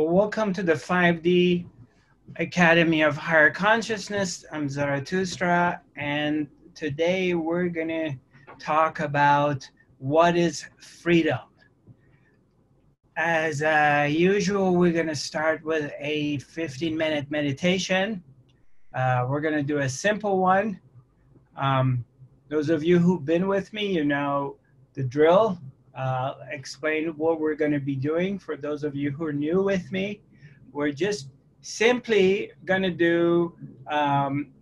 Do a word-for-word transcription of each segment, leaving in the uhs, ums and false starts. Well, welcome to the five D Academy of Higher Consciousness. I'm Zarathustra, and today we're going to talk about what is freedom. As uh, usual, we're going to start with a fifteen minute meditation. Uh, we're going to do a simple one. Um, those of you who've been with me, you know the drill. Uh, explain what we're going to be doing. For those of you who are new with me, we're just simply going to do um,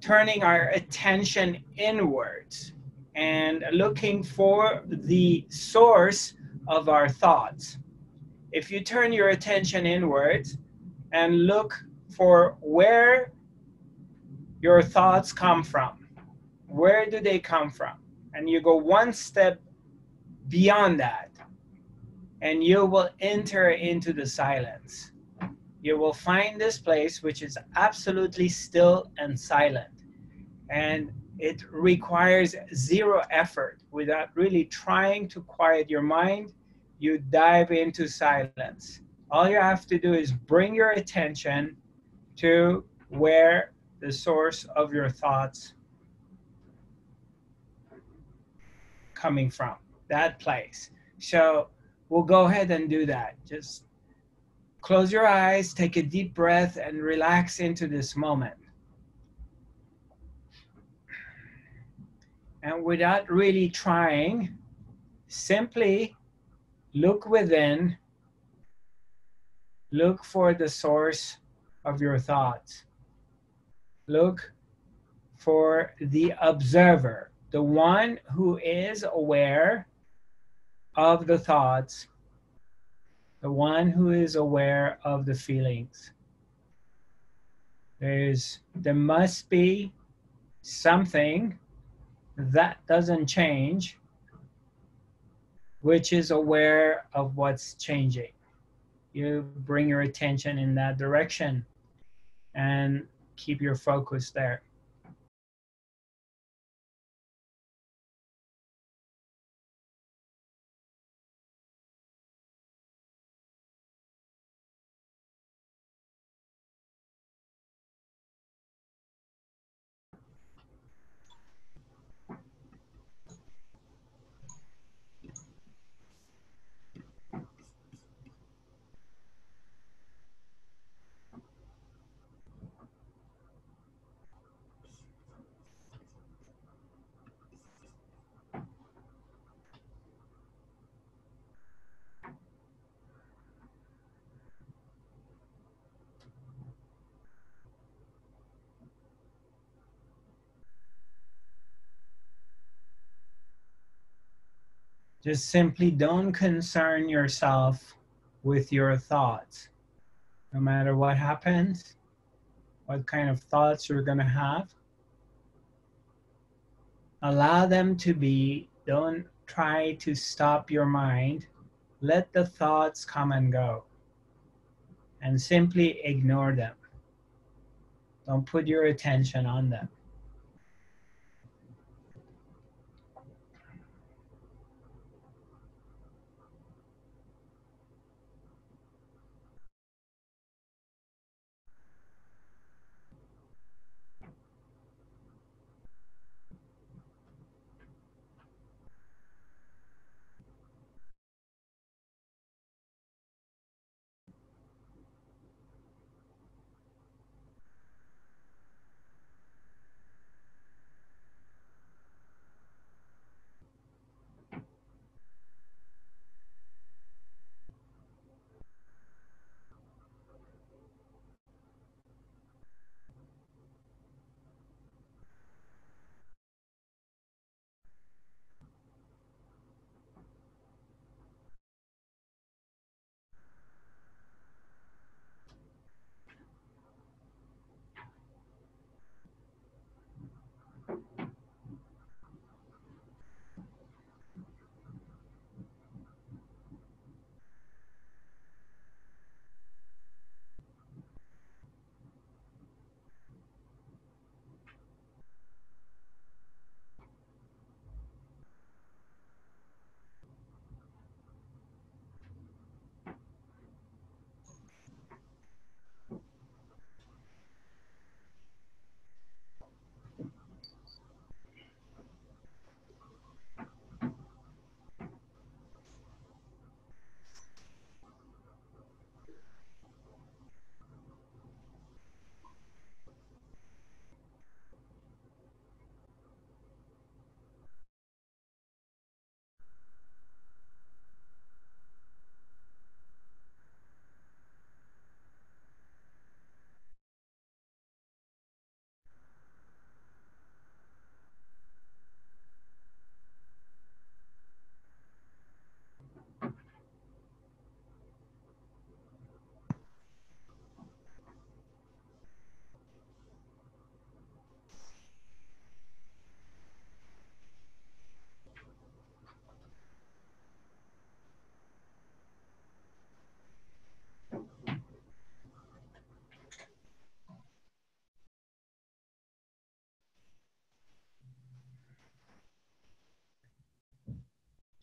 turning our attention inwards and looking for the source of our thoughts. If you turn your attention inwards and look for where your thoughts come from, where do they come from? And you go one step beyond that, and you will enter into the silence. You will find this place which is absolutely still and silent, and it requires zero effort. Without really trying to quiet your mind, you dive into silence. All you have to do is bring your attention to where the source of your thoughts coming from. That place. So we'll go ahead and do that. Just close your eyes, take a deep breath, and relax into this moment. And without really trying, simply look within, look for the source of your thoughts. Look for the observer, the one who is aware of the thoughts, the one who is aware of the feelings. There's, there must be something that doesn't change, which is aware of what's changing. You bring your attention in that direction and keep your focus there. Just simply don't concern yourself with your thoughts. No matter what happens, what kind of thoughts you're going to have, allow them to be. Don't try to stop your mind. Let the thoughts come and go, and simply ignore them. Don't put your attention on them.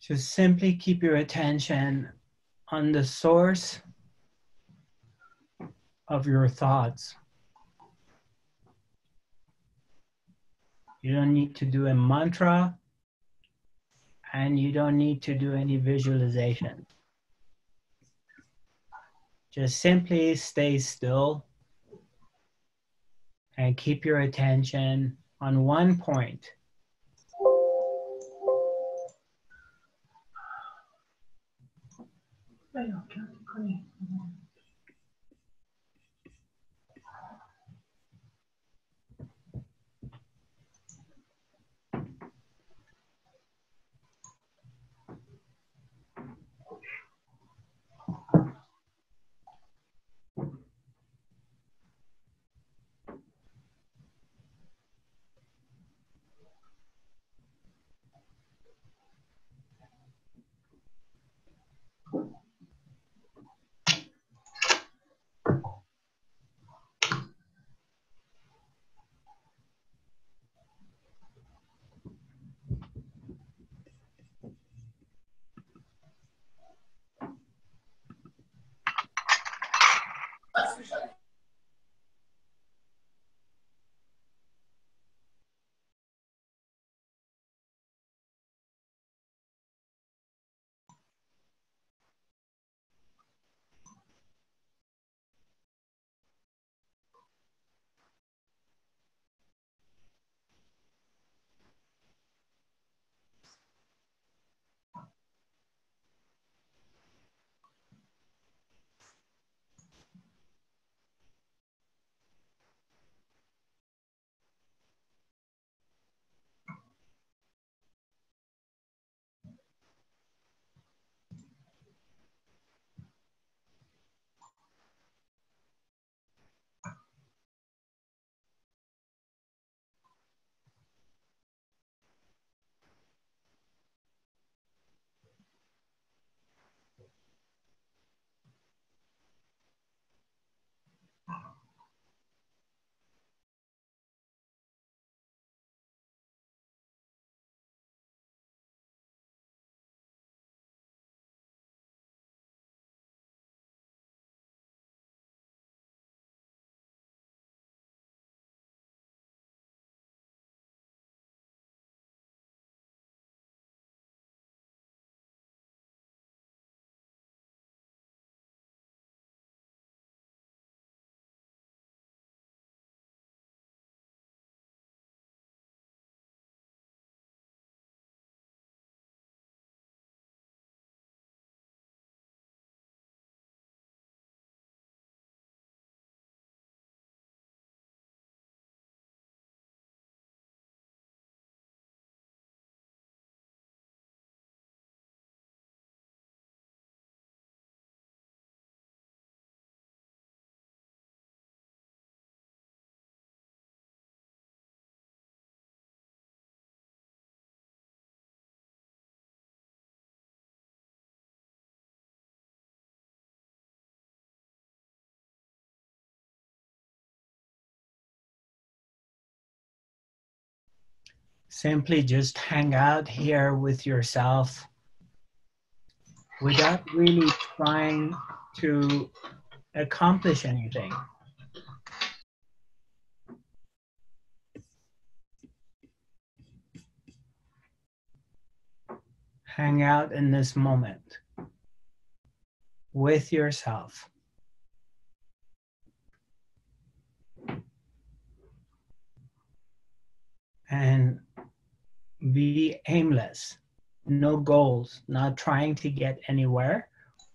So simply keep your attention on the source of your thoughts. You don't need to do a mantra, and you don't need to do any visualization. Just simply stay still and keep your attention on one point. Simply just hang out here with yourself without really trying to accomplish anything. Hang out in this moment with yourself. And be aimless, no goals, not trying to get anywhere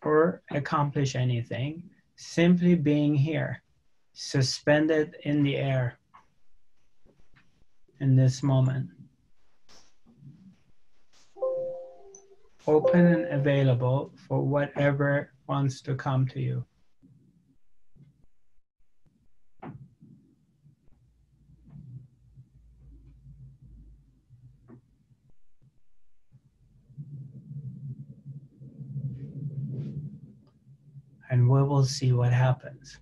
or accomplish anything, simply being here, suspended in the air in this moment. Open and available for whatever wants to come to you. And we will see what happens.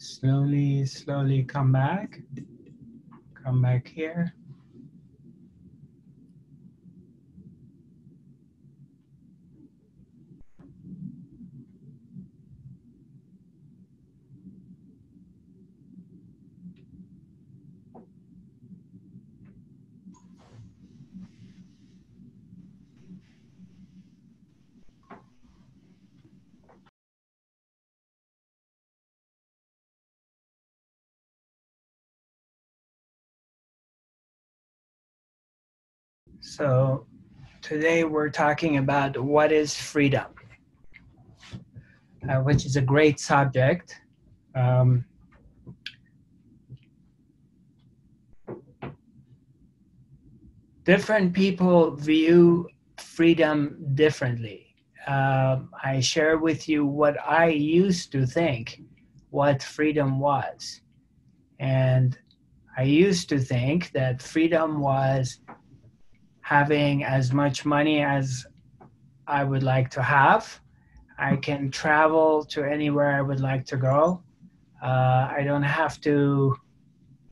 Slowly, slowly come back. Come back here. So today we're talking about what is freedom, uh, which is a great subject. Um, different people view freedom differently. Uh, I share with you what I used to think what freedom was. And I used to think that freedom was having as much money as I would like to have. I can travel to anywhere I would like to go. Uh, I don't have to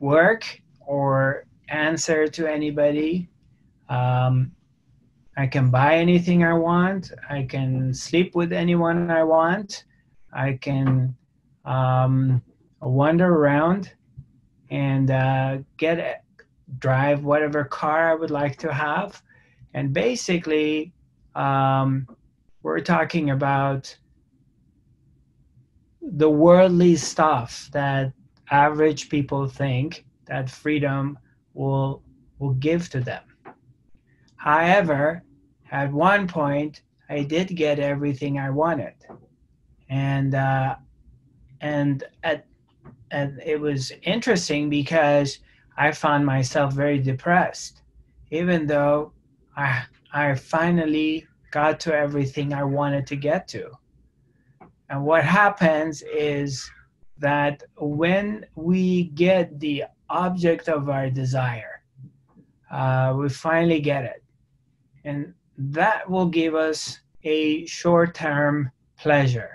work or answer to anybody. Um, I can buy anything I want. I can sleep with anyone I want. I can um, wander around and uh, get it. drive whatever car I would like to have. And basically, um, we're talking about the worldly stuff that average people think that freedom will, will give to them. However, at one point, I did get everything I wanted. And, uh, and, at, and it was interesting because I found myself very depressed, even though I, I finally got to everything I wanted to get to. And what happens is that when we get the object of our desire, uh, we finally get it. And that will give us a short-term pleasure.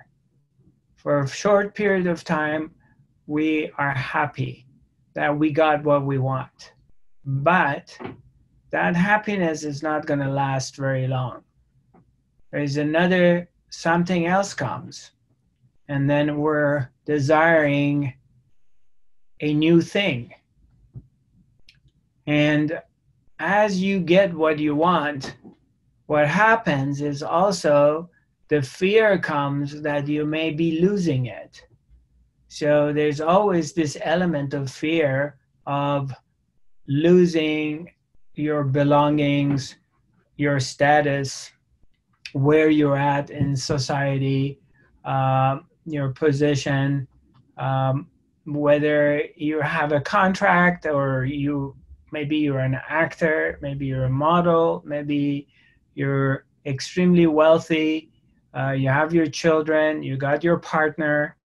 For a short period of time, we are happy that we got what we want. But that happiness is not going to last very long. There's another, something else comes. And then we're desiring a new thing. And as you get what you want, what happens is also the fear comes that you may be losing it. So there's always this element of fear of losing your belongings, your status, where you're at in society, uh, your position, um, whether you have a contract or you maybe you're an actor, maybe you're a model, maybe you're extremely wealthy, uh, you have your children, you got your partner,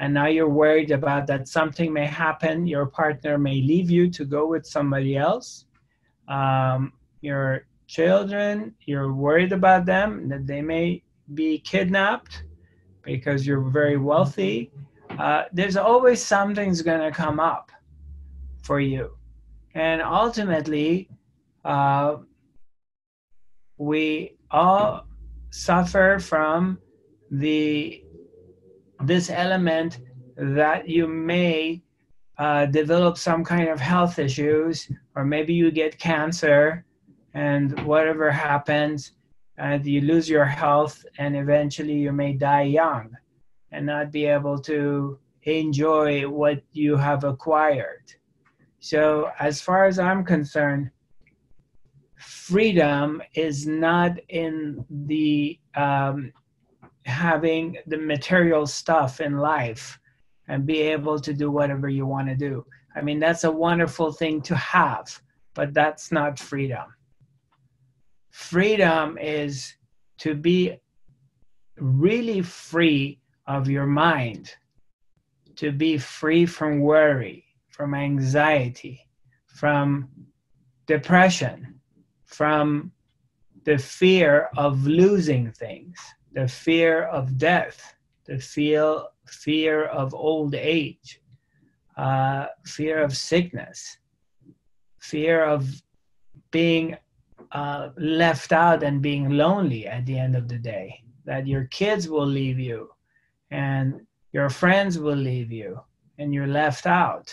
and now you're worried about that something may happen. Your partner may leave you to go with somebody else. Um, your children, you're worried about them, that they may be kidnapped because you're very wealthy. Uh, there's always something's going to come up for you. And ultimately, uh, we all suffer from the this element that you may uh, develop some kind of health issues, or maybe you get cancer, and whatever happens, uh, you lose your health, and eventually you may die young and not be able to enjoy what you have acquired. So as far as I'm concerned, freedom is not in the um, having the material stuff in life and be able to do whatever you want to do. I mean, that's a wonderful thing to have, but that's not freedom. Freedom is to be really free of your mind, to be free from worry, from anxiety, from depression, from the fear of losing things, the fear of death, the fear, fear of old age, uh, fear of sickness, fear of being uh, left out and being lonely at the end of the day, that your kids will leave you and your friends will leave you and you're left out.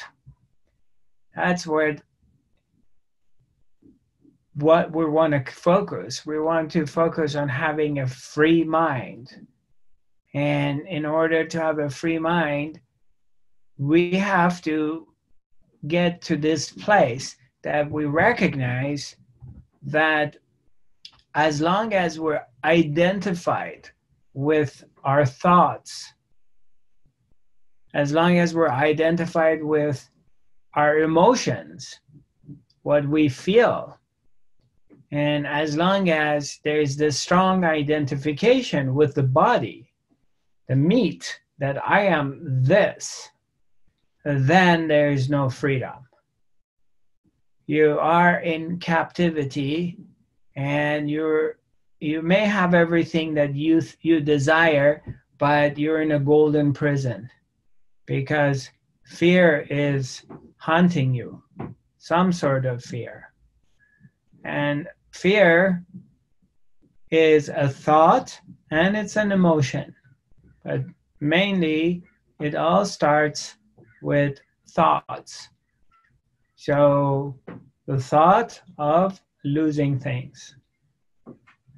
That's where what we want to focus. We want to focus on having a free mind. And in order to have a free mind, we have to get to this place that we recognize that as long as we're identified with our thoughts, as long as we're identified with our emotions, what we feel, and as long as there's this strong identification with the body, the meat, that I am this, then there is no freedom. You are in captivity, and you're, you may have everything that you, you desire, but you're in a golden prison because fear is haunting you, some sort of fear. And fear is a thought and it's an emotion, but mainly it all starts with thoughts. So the thought of losing things,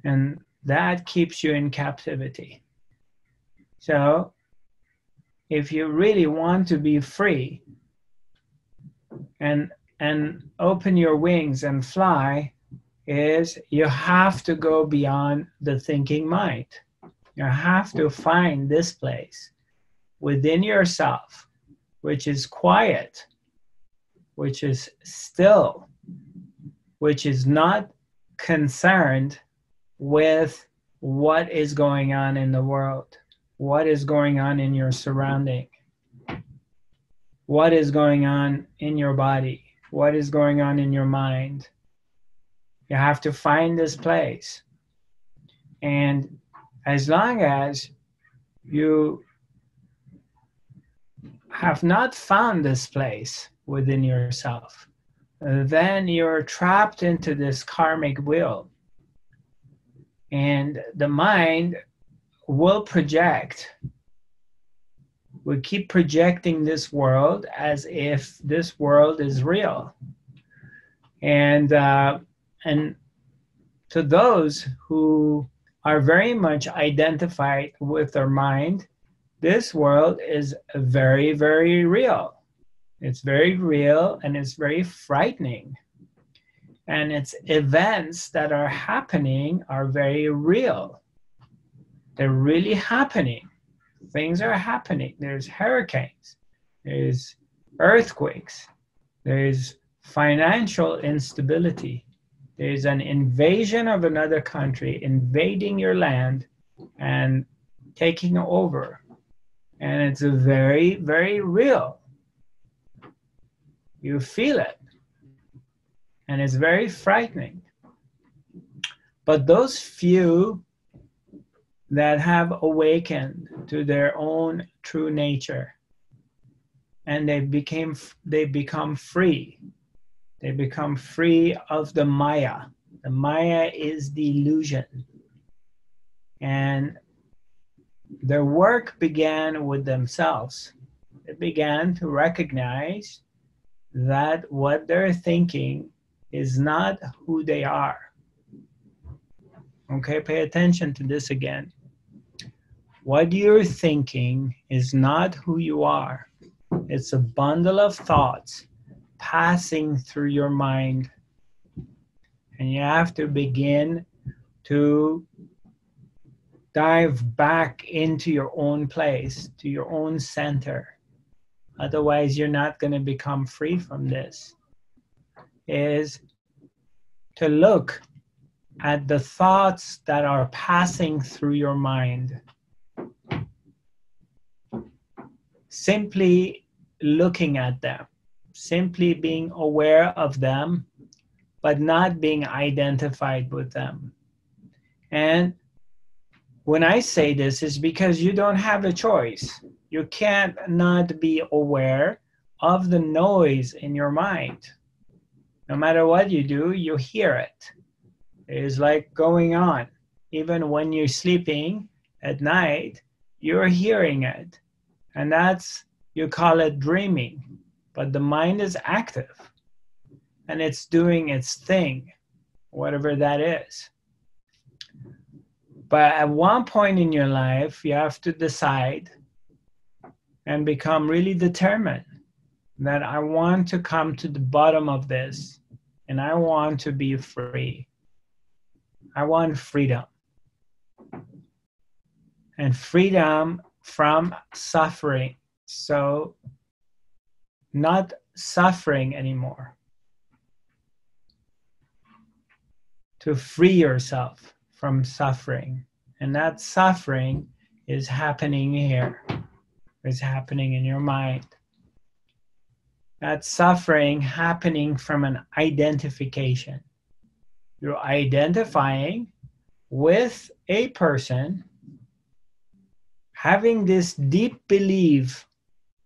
and that keeps you in captivity. So if you really want to be free and and open your wings and fly, is you have to go beyond the thinking mind. You have to find this place within yourself, which is quiet, which is still, which is not concerned with what is going on in the world, what is going on in your surrounding, what is going on in your body, what is going on in your mind. You have to find this place. And as long as you have not found this place within yourself, then you're trapped into this karmic wheel. And the mind will project. We keep projecting this world as if this world is real. And, uh, and to those who are very much identified with their mind, this world is very, very real. It's very real and it's very frightening. And its events that are happening are very real. They're really happening. Things are happening. There's hurricanes. There's earthquakes. There's financial instability. There's an invasion of another country, invading your land and taking over. And it's a very, very real. You feel it. And it's very frightening. But those few that have awakened to their own true nature, and they became, they become free. They become free of the Maya. The Maya is the illusion. And their work began with themselves. They began to recognize that what they're thinking is not who they are. Okay, pay attention to this again. What you're thinking is not who you are. It's a bundle of thoughts passing through your mind, and you have to begin to dive back into your own place, to your own center. Otherwise, you're not going to become free from this. Is to look at the thoughts that are passing through your mind. Simply looking at them. Simply being aware of them, but not being identified with them. And when I say this, is because you don't have a choice. You can't not be aware of the noise in your mind. No matter what you do, you hear it. It is like going on. Even when you're sleeping at night, you're hearing it. And that's, you call it dreaming. But the mind is active. And it's doing its thing, whatever that is. But at one point in your life, you have to decide and become really determined that I want to come to the bottom of this, and I want to be free. I want freedom. And freedom from suffering. So not suffering anymore. To free yourself from suffering. And that suffering is happening here. It's happening in your mind. That suffering happening from an identification. You're identifying with a person, having this deep belief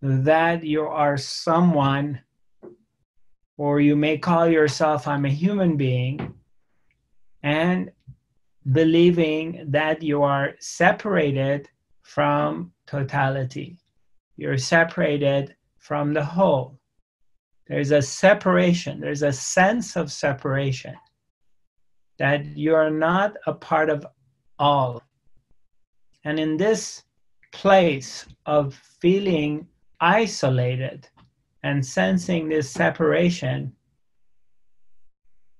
that you are someone, or you may call yourself, I'm a human being, and believing that you are separated from totality. You're separated from the whole. There's a separation. There's a sense of separation. That you are not a part of all. And in this place of feeling isolated and sensing this separation,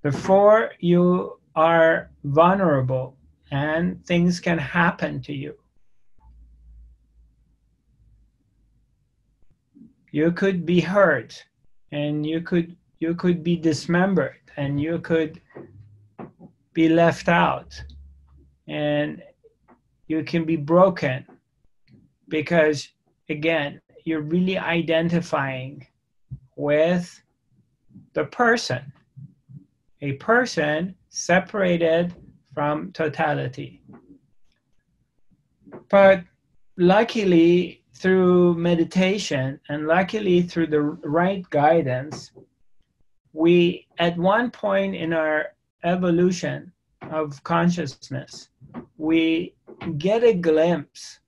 before you are vulnerable and things can happen to you. You could be hurt, and you could you could be dismembered, and you could be left out, and you can be broken, because again, you're really identifying with the person. A person separated from totality. But luckily, through meditation, and luckily through the right guidance, we, at one point in our evolution of consciousness, we get a glimpse,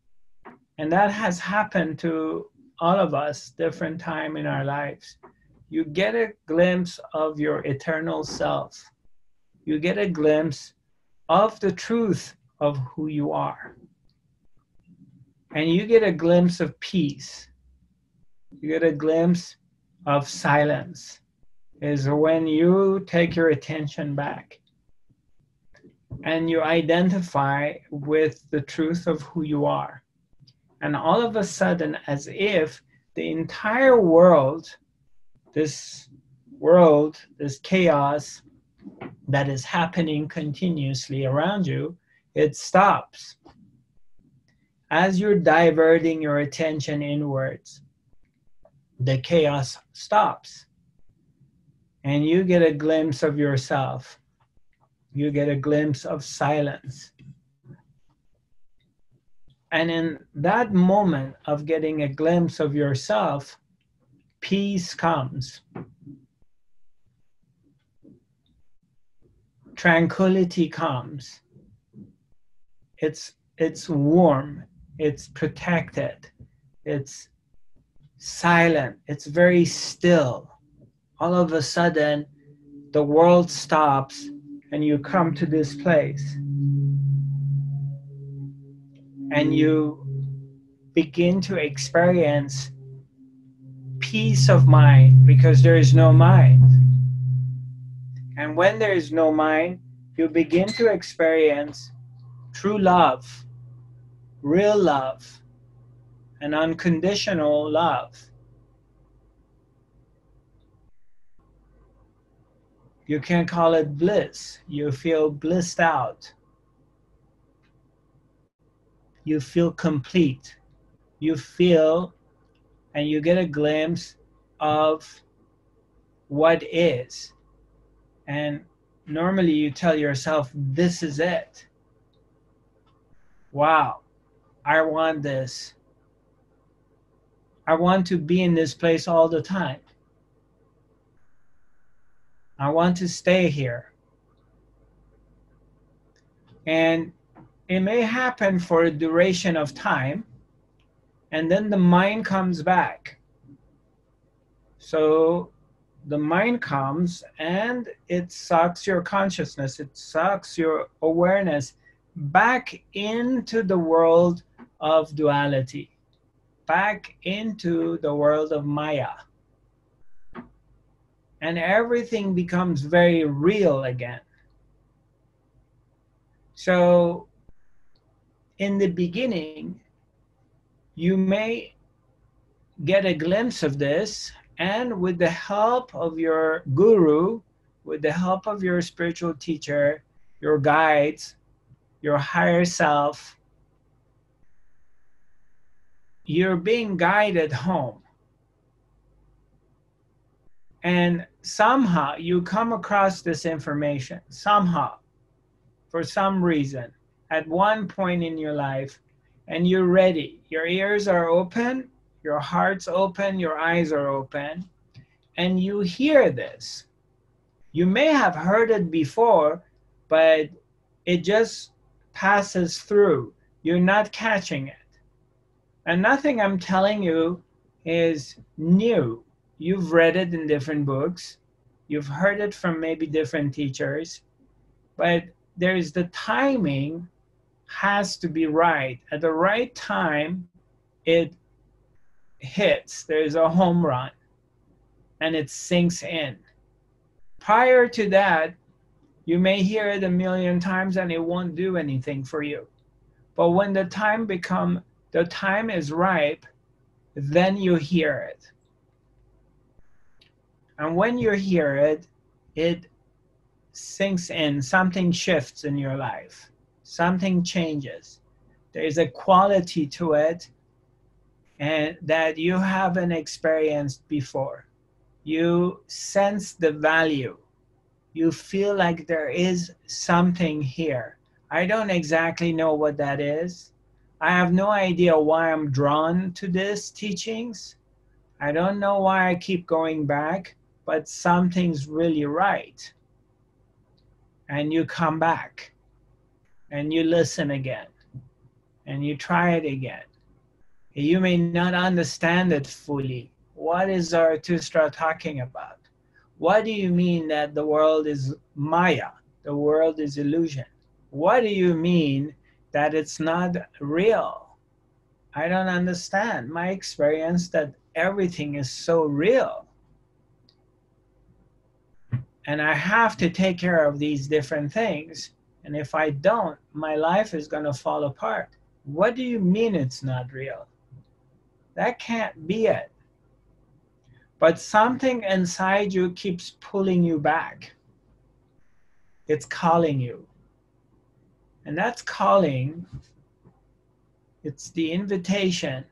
and that has happened to all of us different time in our lives. You get a glimpse of your eternal self. You get a glimpse of the truth of who you are. And you get a glimpse of peace. You get a glimpse of silence, is when you take your attention back and you identify with the truth of who you are. And all of a sudden, as if the entire world This world, this chaos that is happening continuously around you, it stops. As you're diverting your attention inwards, the chaos stops. And you get a glimpse of yourself. You get a glimpse of silence. And in that moment of getting a glimpse of yourself, peace comes. Tranquility comes. It's, it's warm. It's protected. It's silent. It's very still. All of a sudden, the world stops and you come to this place. And you begin to experience peace of mind, because there is no mind. And when there is no mind, you begin to experience true love, real love, and unconditional love. You can call it bliss. You feel blissed out. You feel complete. You feel, and you get a glimpse of what is. And normally you tell yourself, this is it. wow, I want this. I want to be in this place all the time. I want to stay here. And it may happen for a duration of time, and then the mind comes back. So the mind comes and it sucks your consciousness, it sucks your awareness back into the world of duality, back into the world of Maya. And everything becomes very real again. So in the beginning, you may get a glimpse of this, and with the help of your guru, with the help of your spiritual teacher, your guides, your higher self, you're being guided home. And somehow you come across this information, somehow, for some reason, at one point in your life, and you're ready. Your ears are open, your heart's open, your eyes are open, and you hear this. You may have heard it before, but it just passes through. You're not catching it. And nothing I'm telling you is new. You've read it in different books. You've heard it from maybe different teachers. But there is the timing has to be right. At the right time, it hits. There is a home run. And it sinks in. Prior to that, you may hear it a million times and it won't do anything for you. But when the time become, the time is ripe, then you hear it. And when you hear it, it sinks in. Something shifts in your life. Something changes. There is a quality to it and that you haven't experienced before. You sense the value. You feel like there is something here. I don't exactly know what that is. I have no idea why I'm drawn to these teachings. I don't know why I keep going back. But something's really right. And you come back and you listen again and you try it again. You may not understand it fully. What is Zarathustra talking about? What do you mean that the world is Maya? The world is illusion. What do you mean that it's not real? I don't understand. My experience that everything is so real. And I have to take care of these different things. And if I don't, my life is going to fall apart. What do you mean it's not real? That can't be it. But something inside you keeps pulling you back. It's calling you. And that's calling. It's the invitation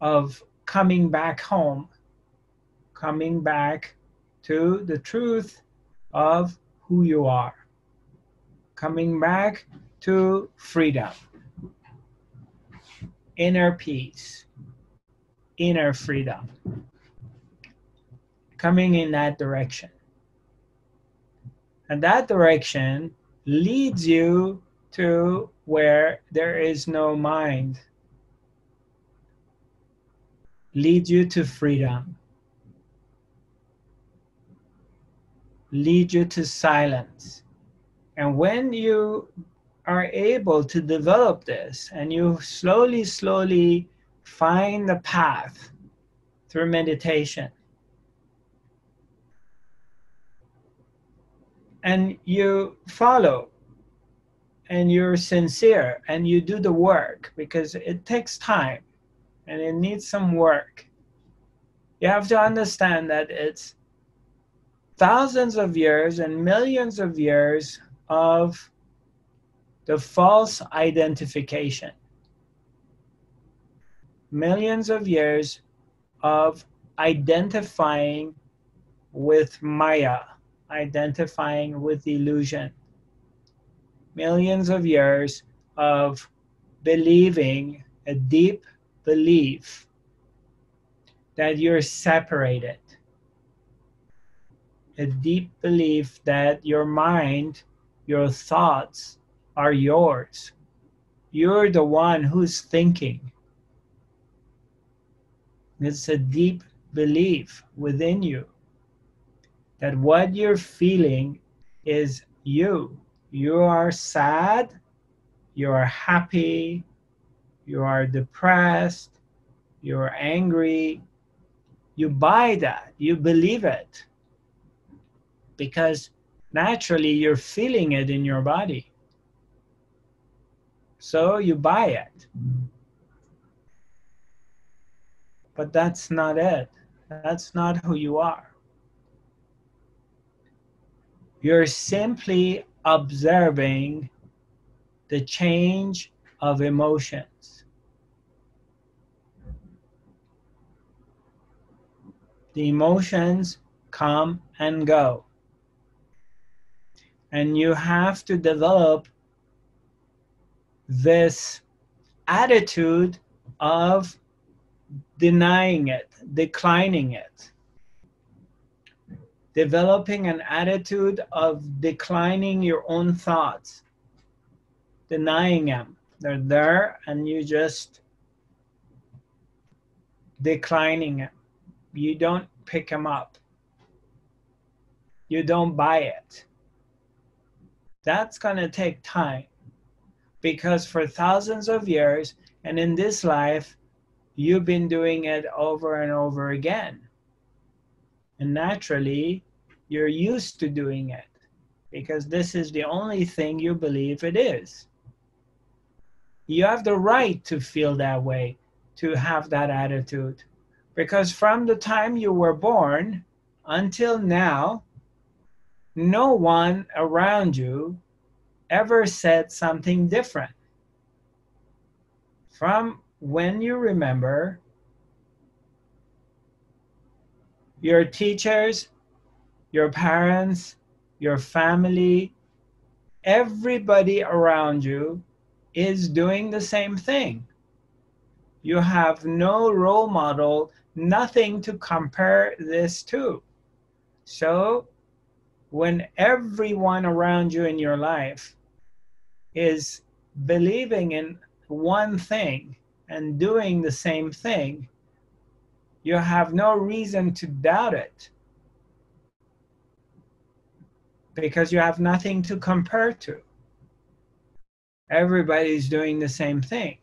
of coming back home, coming back to the truth of who you are. Coming back to freedom, inner peace, inner freedom. Coming in that direction. And that direction leads you to where there is no mind. Leads you to freedom. Lead you to silence. And when you are able to develop this and you slowly, slowly find the path through meditation, and you follow and you're sincere and you do the work, because it takes time and it needs some work. You have to understand that it's thousands of years and millions of years of the false identification. Millions of years of identifying with Maya, identifying with illusion. Millions of years of believing, a deep belief that you're separated, a deep belief that your mind, your thoughts are yours. You're the one who's thinking. It's a deep belief within you that what you're feeling is you. You are sad, you are happy, you are depressed, you're angry. You buy that, you believe it, because naturally you're feeling it in your body. So you buy it. But that's not it. That's not who you are. You're simply observing the change of emotions. The emotions come and go. And you have to develop this attitude of denying it, declining it. Developing an attitude of declining your own thoughts, denying them. They're there and you just declining them. You don't pick them up. You don't buy it. That's going to take time, because for thousands of years and in this life, you've been doing it over and over again. And naturally, you're used to doing it because this is the only thing you believe it is. You have the right to feel that way, to have that attitude, because from the time you were born until now, no one around you ever said something different. From when you remember, your teachers, your parents, your family, everybody around you is doing the same thing. You have no role model, nothing to compare this to. So when everyone around you in your life is believing in one thing and doing the same thing, you have no reason to doubt it, because you have nothing to compare to. Everybody's doing the same thing.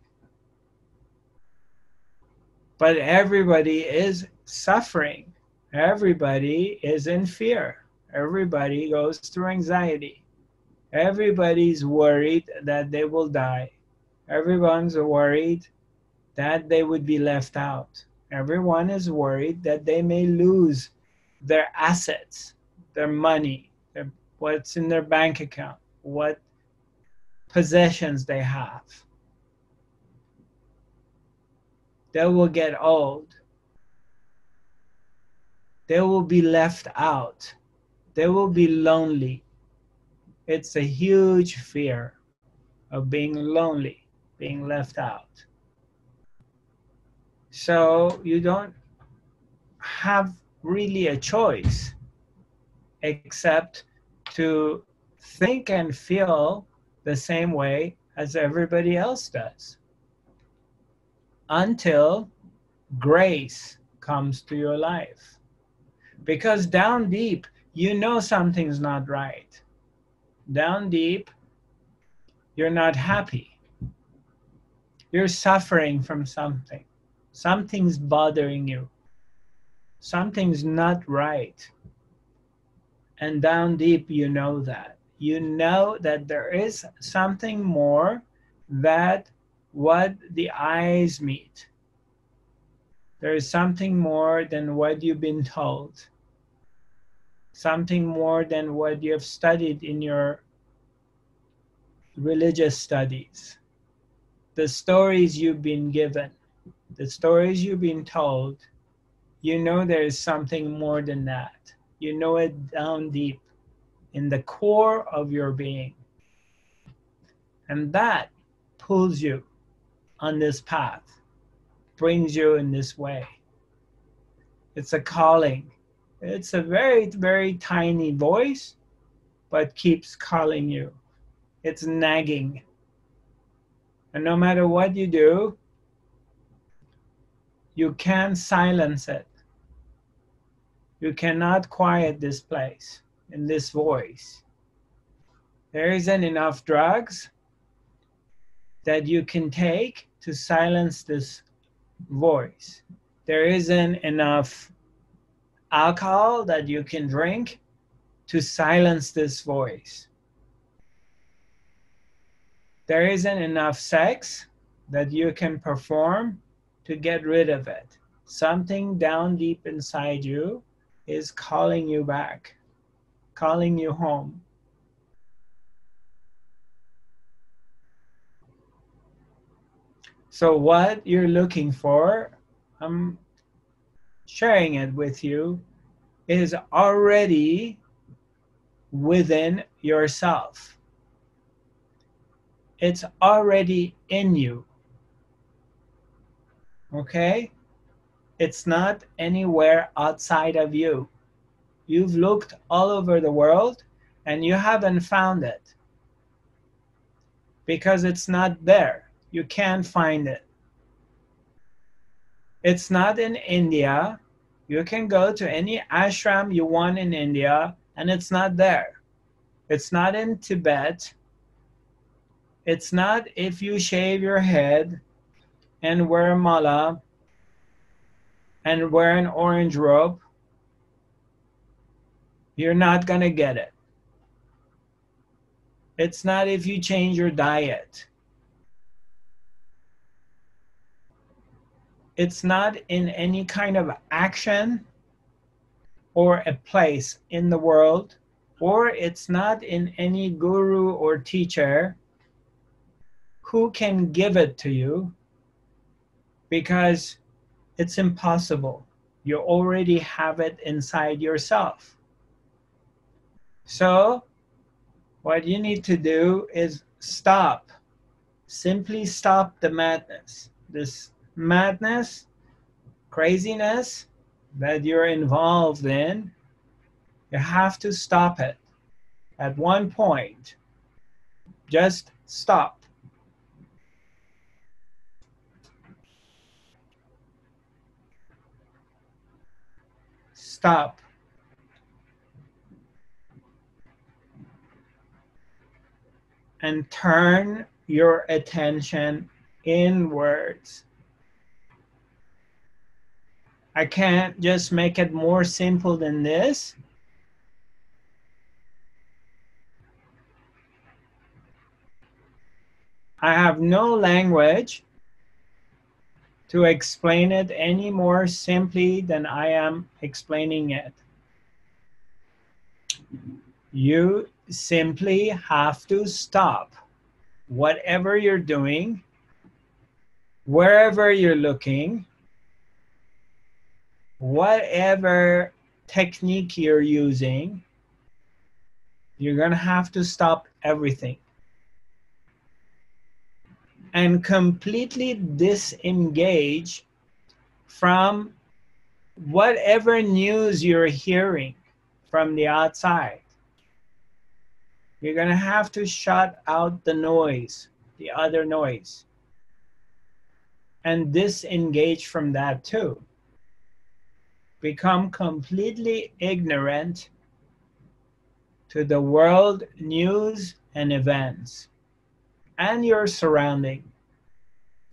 But everybody is suffering. Everybody is in fear. Everybody goes through anxiety. Everybody's worried that they will die. Everyone's worried that they would be left out. Everyone is worried that they may lose their assets, their money, their, what's in their bank account, what possessions they have. They will get old. They will be left out. They will be lonely. It's a huge fear of being lonely, being left out. So you don't have really a choice except to think and feel the same way as everybody else does, until grace comes to your life. Because down deep, you know something's not right. Down deep, you're not happy. You're suffering from something. Something's bothering you. Something's not right. And down deep, you know that. You know that there is something more than what the eyes meet. There is something more than what you've been told. Something more than what you have studied in your religious studies. The stories you've been given. The stories you've been told, you know there is something more than that. You know it down deep, in the core of your being. And that pulls you on this path, brings you in this way. It's a calling. It's a very, very tiny voice, but keeps calling you. It's nagging. And no matter what you do, you can't silence it. You cannot quiet this place and this voice. There isn't enough drugs that you can take to silence this voice. There isn't enough alcohol that you can drink to silence this voice. There isn't enough sex that you can perform to get rid of it. Something down deep inside you is calling you back, calling you home. So what you're looking for, I'm sharing it with you, is already within yourself. It's already in you. Okay? It's not anywhere outside of you. You've looked all over the world and you haven't found it because it's not there. You can't find it. It's not in India. You can go to any ashram you want in India, and it's not there. It's not in Tibet. It's not if you shave your head and wear a mala and wear an orange robe. You're not going to get it. It's not if you change your diet. It's not in any kind of action or a place in the world, or it's not in any guru or teacher who can give it to you, because it's impossible. You already have it inside yourself. So what you need to do is stop. Simply stop the madness. This madness, craziness that you're involved in, you have to stop it at one point. Just stop. Stop. And turn your attention inwards. I can't just make it more simple than this. I have no language to explain it any more simply than I am explaining it. You simply have to stop whatever you're doing, wherever you're looking, whatever technique you're using. You're going to have to stop everything and completely disengage from whatever news you're hearing from the outside. You're going to have to shut out the noise, the other noise, and disengage from that too. Become completely ignorant to the world news and events and your surrounding,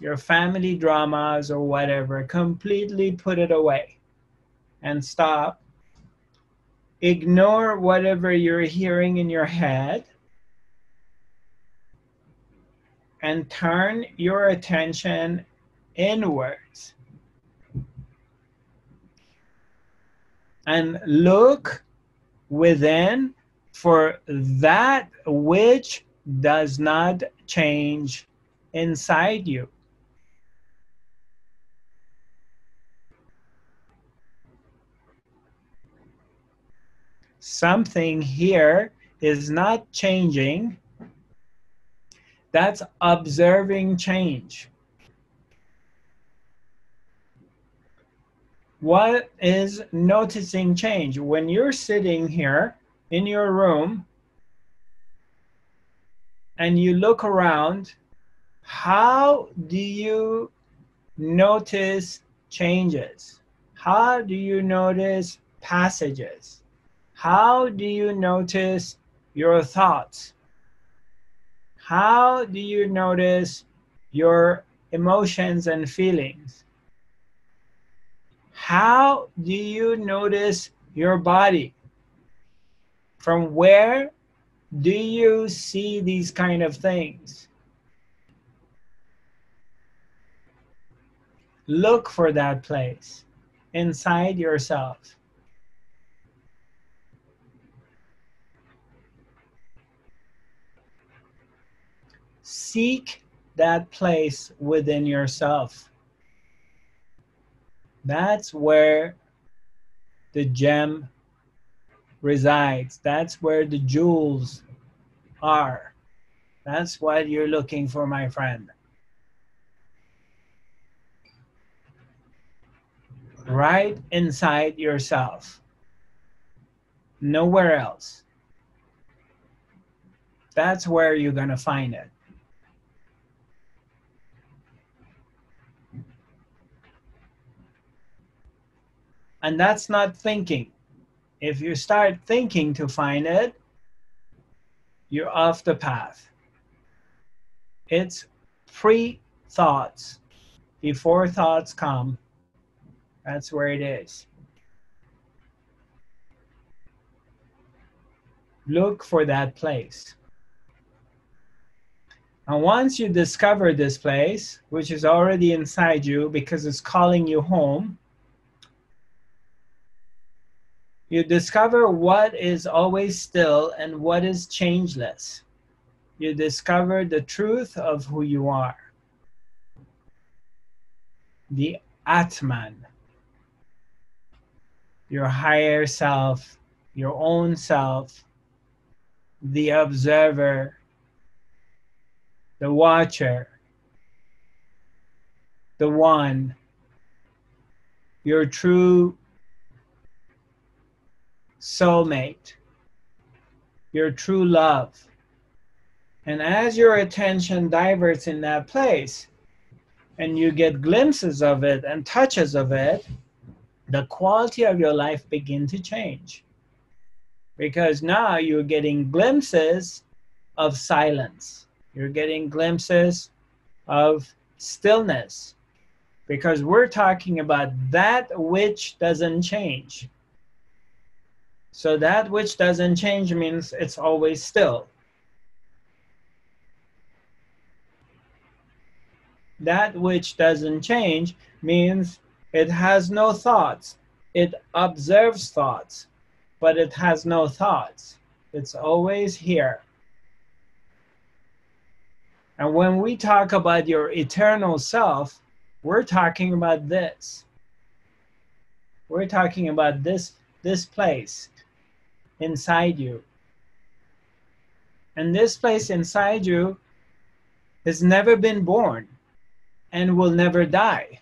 your family dramas or whatever. Completely put it away and stop. Ignore whatever you're hearing in your head and turn your attention inwards. And look within for that which does not change inside you. Something here is not changing, That's observing change. What is noticing change? When you're sitting here in your room and you look around, how do you notice changes? How do you notice passages? How do you notice your thoughts? How do you notice your emotions and feelings? How do you notice your body? From where do you see these kind of things? Look for that place inside yourself. Seek that place within yourself. That's where the gem resides. That's where the jewels are. That's what you're looking for, my friend. Right inside yourself. Nowhere else. That's where you're going to find it. And that's not thinking. If you start thinking to find it, you're off the path. It's pre-thoughts. Before thoughts come, that's where it is. Look for that place. And once you discover this place, which is already inside you because it's calling you home, you discover what is always still and what is changeless. You discover the truth of who you are. The Atman. Your higher self, your own self, the observer, the watcher, the one, your true soulmate, your true love. And as your attention diverts in that place and you get glimpses of it and touches of it, the quality of your life begins to change, because now you're getting glimpses of silence, you're getting glimpses of stillness, because we're talking about that which doesn't change. So that which doesn't change means it's always still. That which doesn't change means it has no thoughts. It observes thoughts, but it has no thoughts. It's always here. And when we talk about your eternal self, we're talking about this. We're talking about this, this place inside you. And this place inside you has never been born and will never die.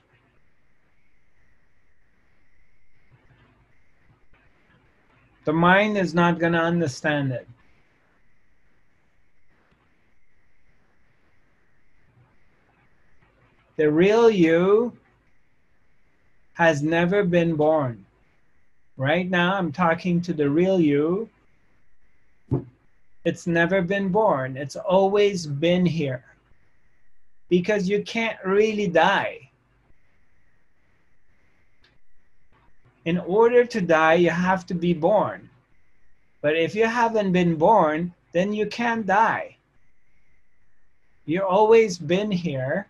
The mind is not going to understand it. The real you has never been born. Right now, I'm talking to the real you. It's never been born. It's always been here. Because you can't really die. In order to die, you have to be born. But if you haven't been born, then you can't die. You've always been here,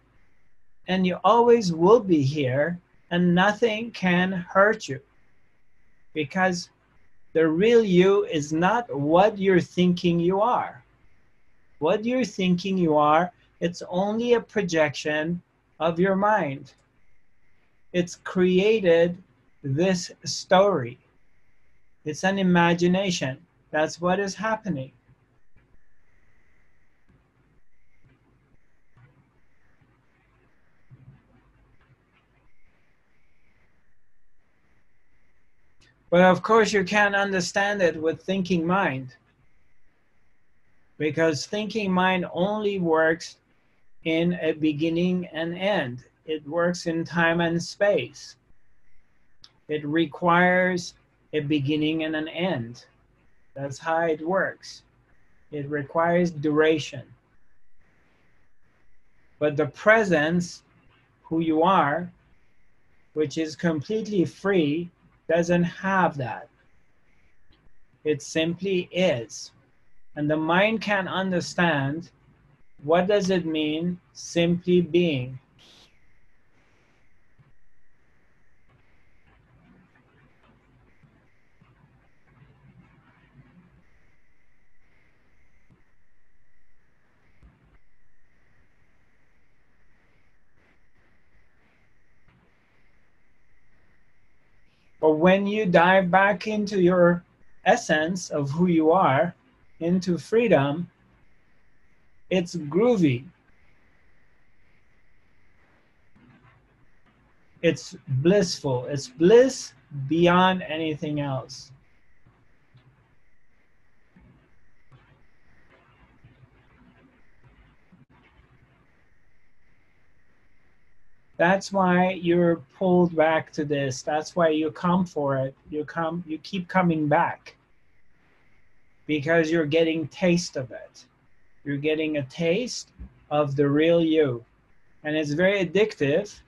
and you always will be here, and nothing can hurt you. Because the real you is not what you're thinking you are. What you're thinking you are, it's only a projection of your mind. It's created this story. It's an imagination. That's what is happening. But of course you can't understand it with thinking mind, because thinking mind only works in a beginning and end. It works in time and space. It requires a beginning and an end. That's how it works. It requires duration. But the presence, who you are, which is completely free, doesn't have that. It simply is. And the mind can understand what does it mean simply being. But when you dive back into your essence of who you are, into freedom, it's groovy. It's blissful. It's bliss beyond anything else. That's why you're pulled back to this. That's why you come for it. You come, you keep coming back, because you're getting taste of it. You're getting a taste of the real you. And it's very addictive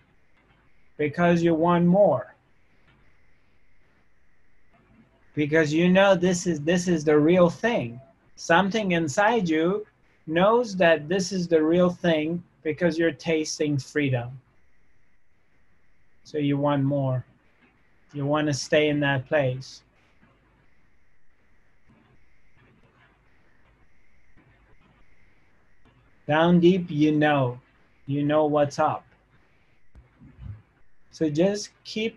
because you want more. Because you know this is, this is the real thing. Something inside you knows that this is the real thing because you're tasting freedom. So you want more. You want to stay in that place. Down deep, you know. You know what's up. So just keep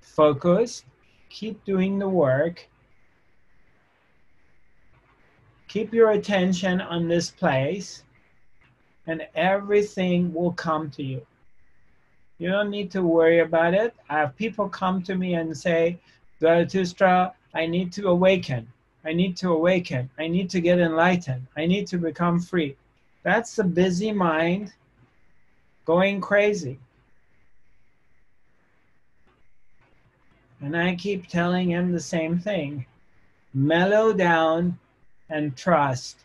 focused. Keep doing the work. Keep your attention on this place, and everything will come to you. You don't need to worry about it. I have people come to me and say, Zarathustra, I need to awaken. I need to awaken. I need to get enlightened. I need to become free. That's the busy mind going crazy. And I keep telling him the same thing. Mellow down and trust.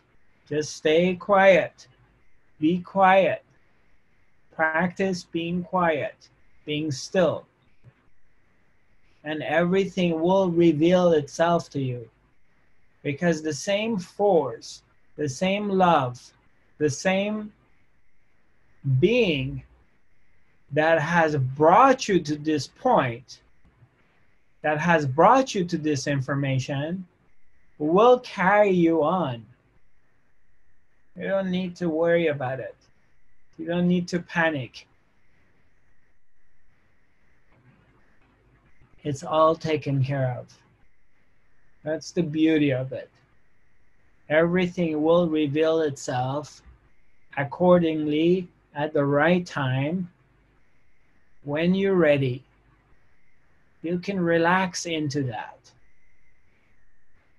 Just stay quiet. Be quiet. Practice being quiet, being still, and everything will reveal itself to you, because the same force, the same love, the same being that has brought you to this point, that has brought you to this information, will carry you on. You don't need to worry about it. You don't need to panic. It's all taken care of. That's the beauty of it. Everything will reveal itself accordingly at the right time. When you're ready, you can relax into that.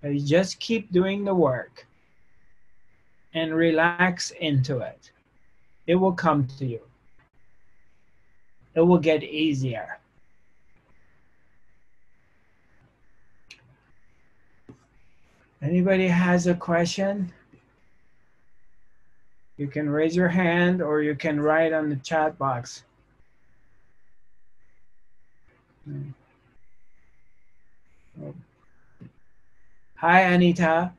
You just keep doing the work and relax into it. It will come to you. It will get easier. Anybody has a question? You can raise your hand or you can write on the chat box. Hi, Anita.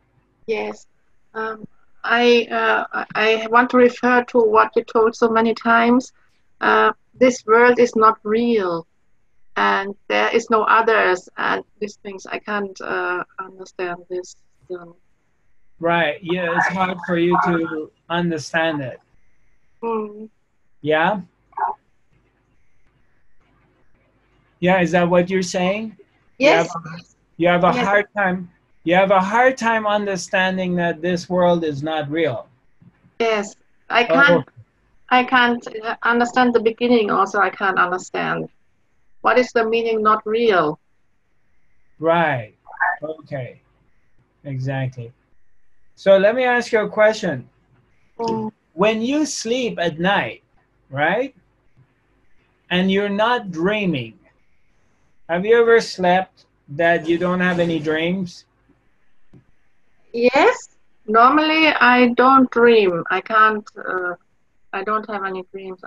Yes. Um. I, uh, I want to refer to what you told so many times. Uh, this world is not real, and there is no others, and these things, I can't uh, understand this. Um, right, yeah, it's hard for you to understand it. Mm. Yeah? Yeah, is that what you're saying? Yes. You have a, you have a yes. hard time. You have a hard time understanding that this world is not real. Yes, I can't. Oh. I can't understand the beginning. Also, I can't understand what is the meaning. Not real. Right. Okay. Exactly. So let me ask you a question. When you sleep at night, right, and you're not dreaming, have you ever slept that you don't have any dreams? Yes. Normally, I don't dream. I can't, uh, I don't have any dreams.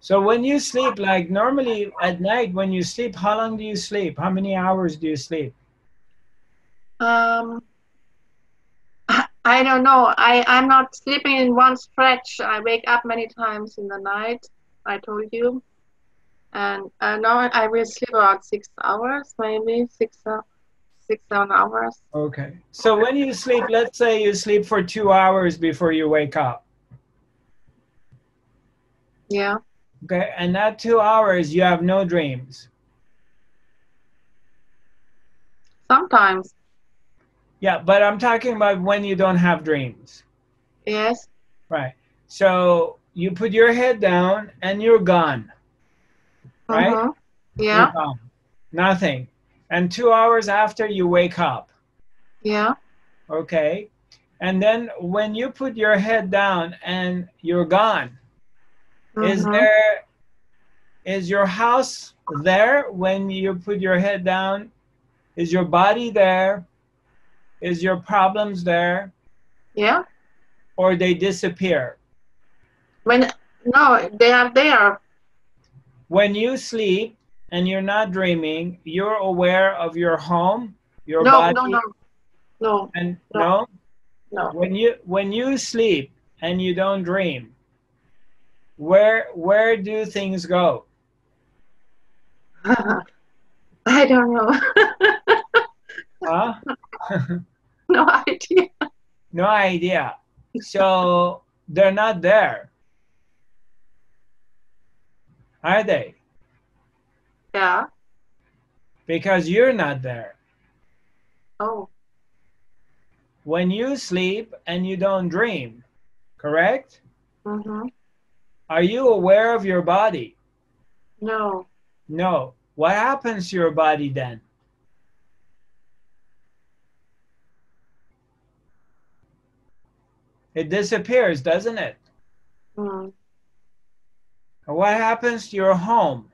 So when you sleep, like normally at night when you sleep, how long do you sleep? How many hours do you sleep? Um, I don't know. I, I'm not sleeping in one stretch. I wake up many times in the night, I told you. And uh, now I will sleep about six hours, maybe six hours. Six, seven hours. Okay. So when you sleep, let's say you sleep for two hours before you wake up. Yeah. Okay. And that two hours, you have no dreams. Sometimes. Yeah, but I'm talking about when you don't have dreams. Yes. Right. So you put your head down and you're gone. Right? Uh-huh. Yeah. You're gone. Nothing. And two hours after you wake up. Yeah. Okay. And then when you put your head down and you're gone, mm-hmm. is there, is your house there when you put your head down? Is your body there? Is your problems there? Yeah. Or they disappear? When, no, they are there. When you sleep, and you're not dreaming, you're aware of your home, your no, body. No, no, no. And no. No. When you when you sleep and you don't dream, where where do things go? Uh, I don't know. Huh? No idea. No idea. So they're not there. Are they? Yeah. Because you're not there. Oh. When you sleep and you don't dream, correct? Mm-hmm. Are you aware of your body? No. No. What happens to your body then? It disappears, doesn't it? Mm. What happens to your home?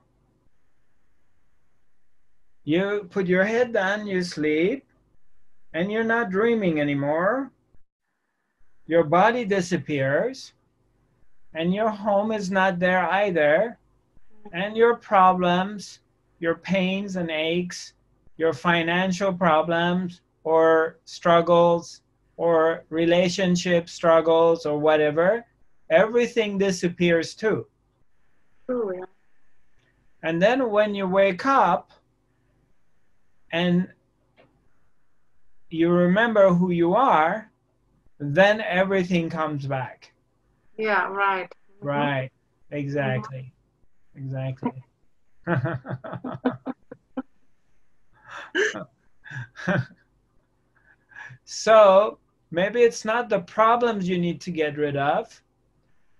You put your head down, you sleep, and you're not dreaming anymore. Your body disappears, and your home is not there either. And your problems, your pains and aches, your financial problems or struggles or relationship struggles or whatever, everything disappears too. Oh, yeah. And then when you wake up, and you remember who you are, then everything comes back. Yeah, right. Mm-hmm. Right, exactly. Mm-hmm. Exactly. So maybe it's not the problems you need to get rid of.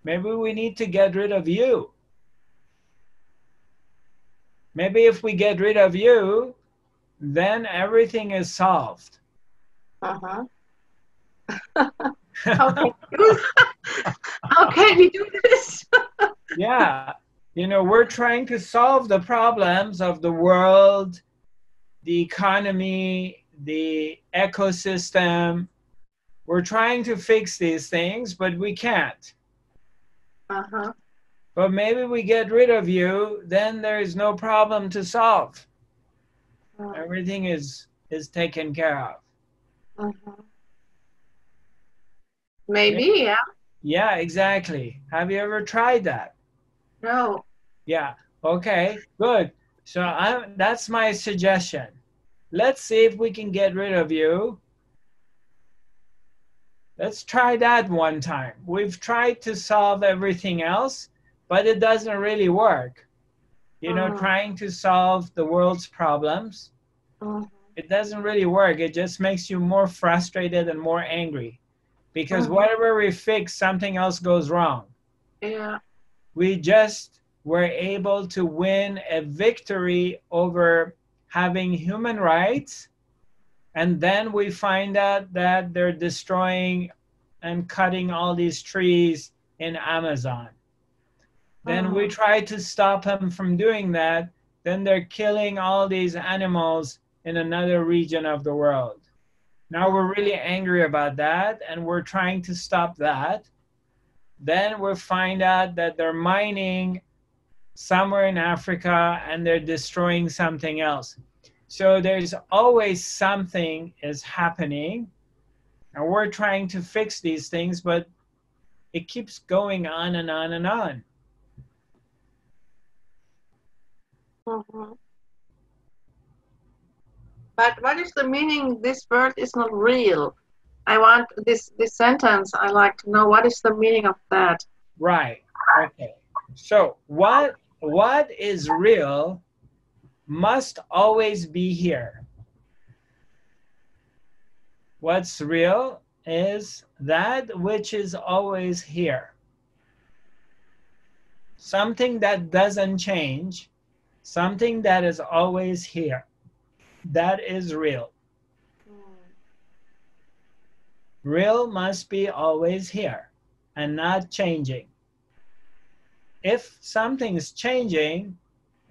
Maybe we need to get rid of you. Maybe if we get rid of you, then everything is solved. Uh-huh. How can you, how can we do this? Yeah. You know, we're trying to solve the problems of the world, the economy, the ecosystem. We're trying to fix these things, but we can't. Uh-huh. But maybe we get rid of you, then there is no problem to solve. Everything is is taken care of. Uh-huh. Maybe, yeah. Yeah, exactly. Have you ever tried that? No. Yeah. Okay. Good. So I'm. That's my suggestion. Let's see if we can get rid of you. Let's try that one time. We've tried to solve everything else, but it doesn't really work. You know, uh-huh. trying to solve the world's problems. Uh-huh. It doesn't really work. It just makes you more frustrated and more angry. Because uh-huh. whatever we fix, something else goes wrong. Yeah. We just were able to win a victory over having human rights, and then we find out that they're destroying and cutting all these trees in Amazon. Then oh. we try to stop them from doing that. Then they're killing all these animals in another region of the world. Now we're really angry about that, and we're trying to stop that. Then we find out that they're mining somewhere in Africa and they're destroying something else. So there's always something is happening, and we're trying to fix these things, but it keeps going on and on and on. Mm-hmm. But what is the meaning? This word is not real. I want this this sentence. I like to know what is the meaning of that. Right. Okay. So what what is real must always be here. What's real is that which is always here. Something that doesn't change. Something that is always here. That is real. Real must be always here and not changing. If something is changing,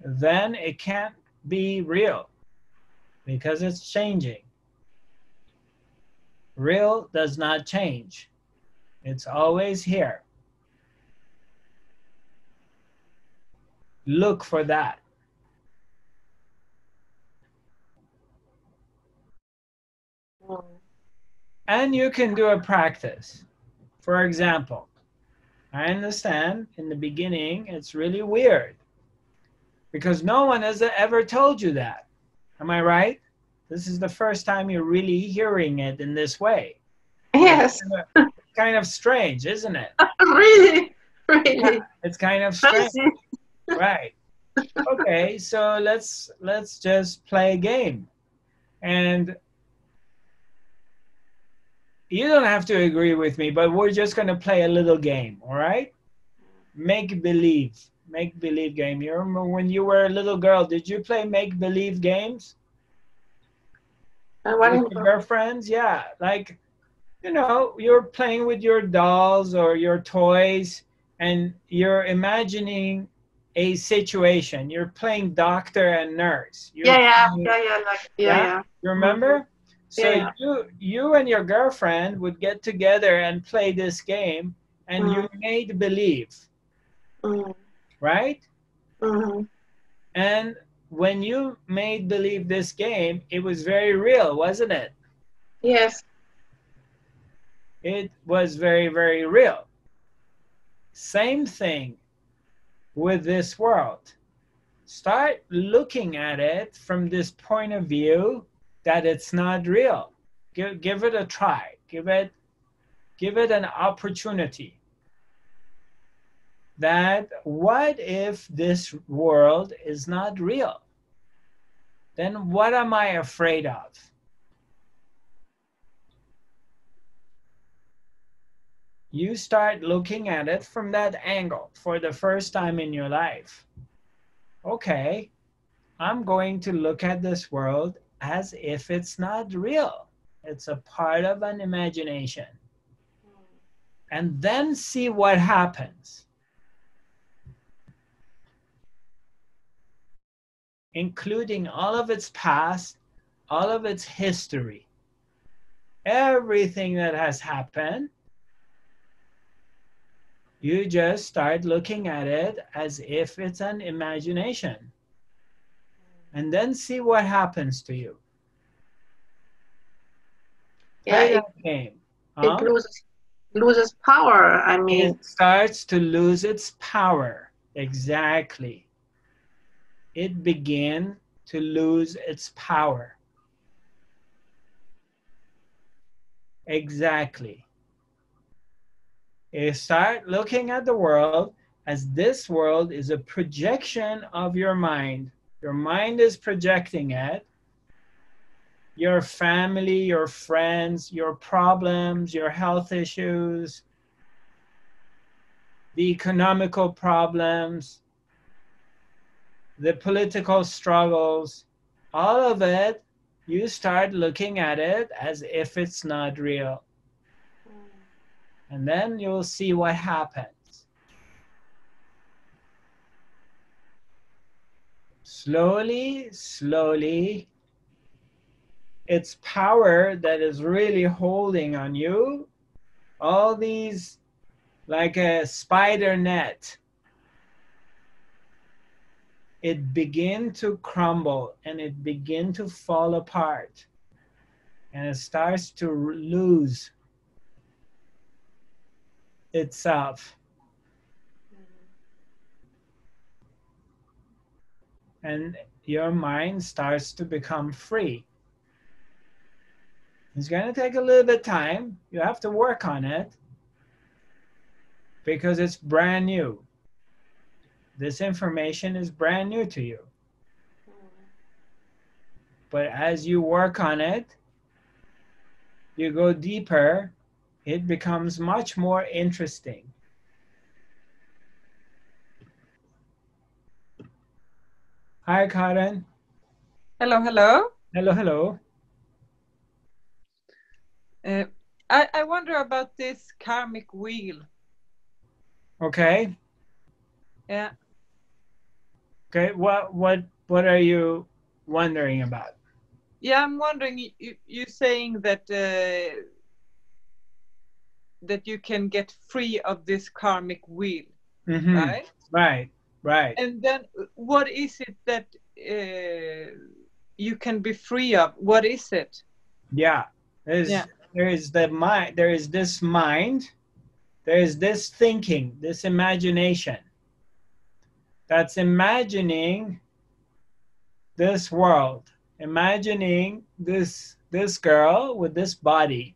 then it can't be real because it's changing. Real does not change. It's always here. Look for that. And you can do a practice. For example, I understand in the beginning it's really weird because no one has ever told you that. Am I right? This is the first time you're really hearing it in this way. Yes. It's kind of, kind of strange, isn't it? Really? Really? Yeah, it's kind of strange. Right. Okay, so let's let's just play a game. And you don't have to agree with me, but we're just going to play a little game, all right? Make-believe, make-believe game. You remember when you were a little girl, did you play make-believe games? I with your girlfriends? Yeah, like, you know, you're playing with your dolls or your toys, and you're imagining a situation. You're playing doctor and nurse. You're yeah, playing, yeah, yeah, like, yeah, yeah, yeah. You remember? So yeah. you, you and your girlfriend would get together and play this game, and mm-hmm. you made believe, mm-hmm. right? Mm-hmm. And when you made believe this game, it was very real, wasn't it? Yes. It was very, very real. Same thing with this world. Start looking at it from this point of view that it's not real. Give, give it a try. Give it, give it an opportunity. That what if this world is not real? Then what am I afraid of? You start looking at it from that angle for the first time in your life. Okay, I'm going to look at this world as if it's not real. It's a part of an imagination. And then see what happens. Including all of its past, all of its history, everything that has happened, you just start looking at it as if it's an imagination. And then see what happens to you. Yeah, it, game, huh? it loses, loses power, I mean. It starts to lose its power, exactly. It begins to lose its power. Exactly. You start looking at the world as this world is a projection of your mind. Your mind is projecting it, your family, your friends, your problems, your health issues, the economical problems, the political struggles, all of it, you start looking at it as if it's not real. And then you'll see what happens. Slowly, slowly, its power that is really holding on you, all these, like a spider net, it begins to crumble and it begins to fall apart. And it starts to lose itself. And your mind starts to become free. It's going to take a little bit of time. You have to work on it because it's brand new. This information is brand new to you. But as you work on it, you go deeper, it becomes much more interesting. Hi, Karen. Hello, hello. Hello, hello. Uh, I, I wonder about this karmic wheel. Okay. Yeah. Okay, what what what are you wondering about? Yeah, I'm wondering. You, you're saying that uh, that you can get free of this karmic wheel, mm-hmm. right? Right, right. And then, what is it that uh, you can be free of? What is it? Yeah, there's yeah. there is the mind. There is this mind. There is this thinking, this imagination. That's imagining this world, imagining this, this girl with this body.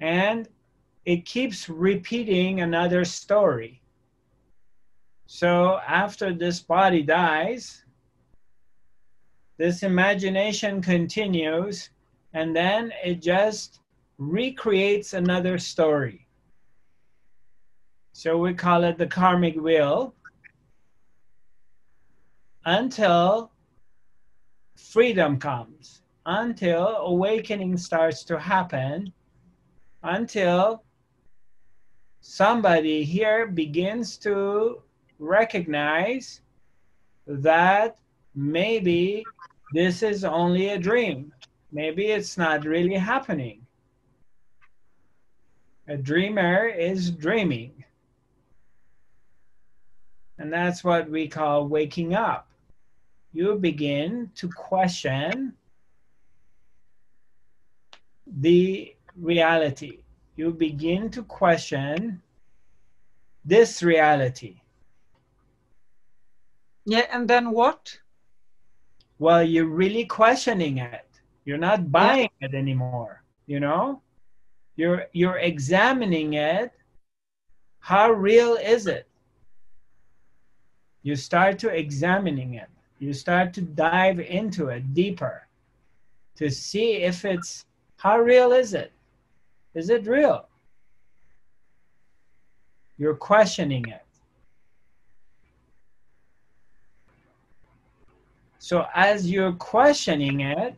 And it keeps repeating another story. So after this body dies, this imagination continues, and then it just recreates another story. So we call it the karmic wheel, until freedom comes, until awakening starts to happen, until somebody here begins to recognize that maybe this is only a dream. Maybe it's not really happening. A dreamer is dreaming. And that's what we call waking up. You begin to question the reality. You begin to question this reality. Yeah, and then what? Well, you're really questioning it. You're not buying yeah. it anymore, you know? You're, you're examining it. How real is it? You start to examining it. You start to dive into it deeper to see if it's, how real is it? Is it real? You're questioning it. So as you're questioning it,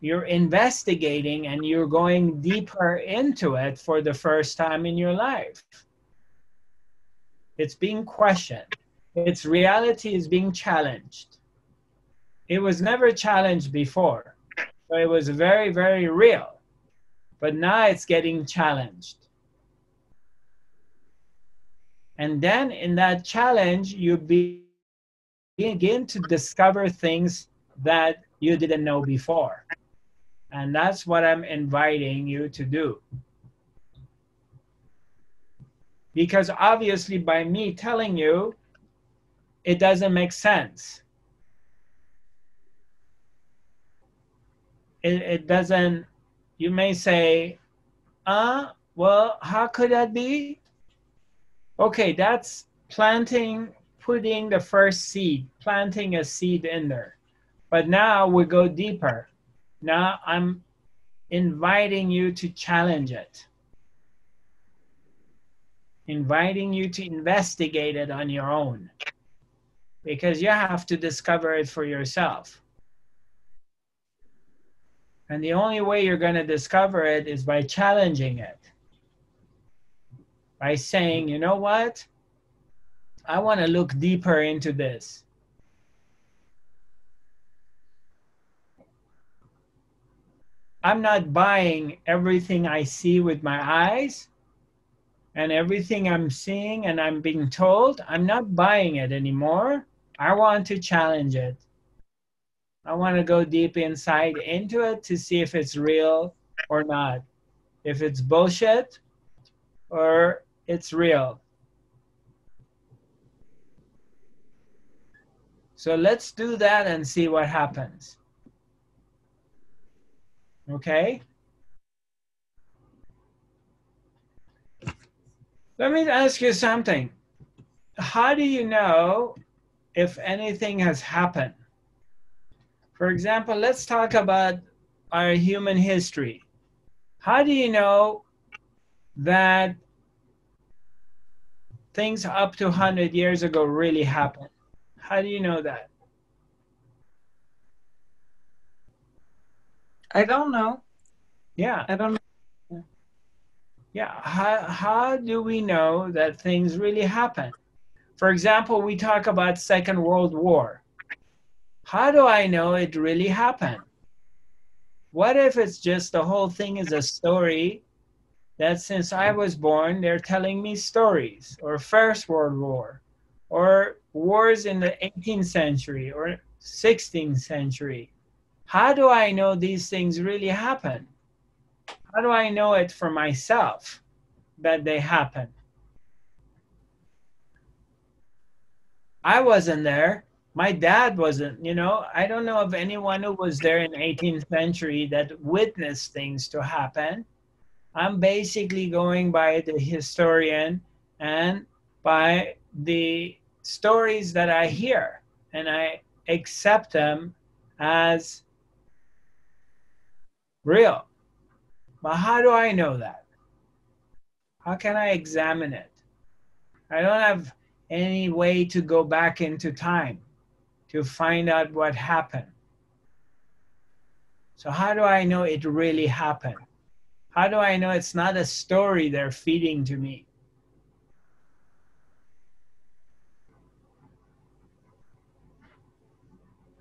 you're investigating and you're going deeper into it for the first time in your life. It's being questioned. Its reality is being challenged. It was never challenged before. So it was very, very real. But now it's getting challenged. And then in that challenge, you begin to discover things that you didn't know before. And that's what I'm inviting you to do. Because obviously by me telling you, it doesn't make sense. It, it doesn't, you may say, uh, well, how could that be? Okay, that's planting, putting the first seed, planting a seed in there. But now we go deeper. Now I'm inviting you to challenge it. Inviting you to investigate it on your own. because you have to discover it for yourself. And the only way you're going to discover it is by challenging it. By saying, you know what? I want to look deeper into this. I'm not buying everything I see with my eyes and everything I'm seeing and I'm being told. I'm not buying it anymore. I want to challenge it. I want to go deep inside into it to see if it's real or not. If it's bullshit or it's real. So let's do that and see what happens. Okay? Let me ask you something. How do you know if anything has happened? For example, let's talk about our human history. How do you know that things up to one hundred years ago really happened? How do you know that? I don't know. Yeah. I don't know. Yeah. How, how do we know that things really happen? For example, we talk about Second World War. How do I know it really happened? What if it's just the whole thing is a story that since I was born, they're telling me stories, or First World War, or wars in the eighteenth century or sixteenth century. How do I know these things really happen? How do I know it for myself that they happen? I wasn't there. My dad wasn't, you know, I don't know of anyone who was there in the eighteenth century that witnessed things to happen. I'm basically going by the historian and by the stories that I hear, and I accept them as real. But how do I know that? How can I examine it? I don't have any way to go back into time to find out what happened. So how do I know it really happened? How do I know it's not a story they're feeding to me?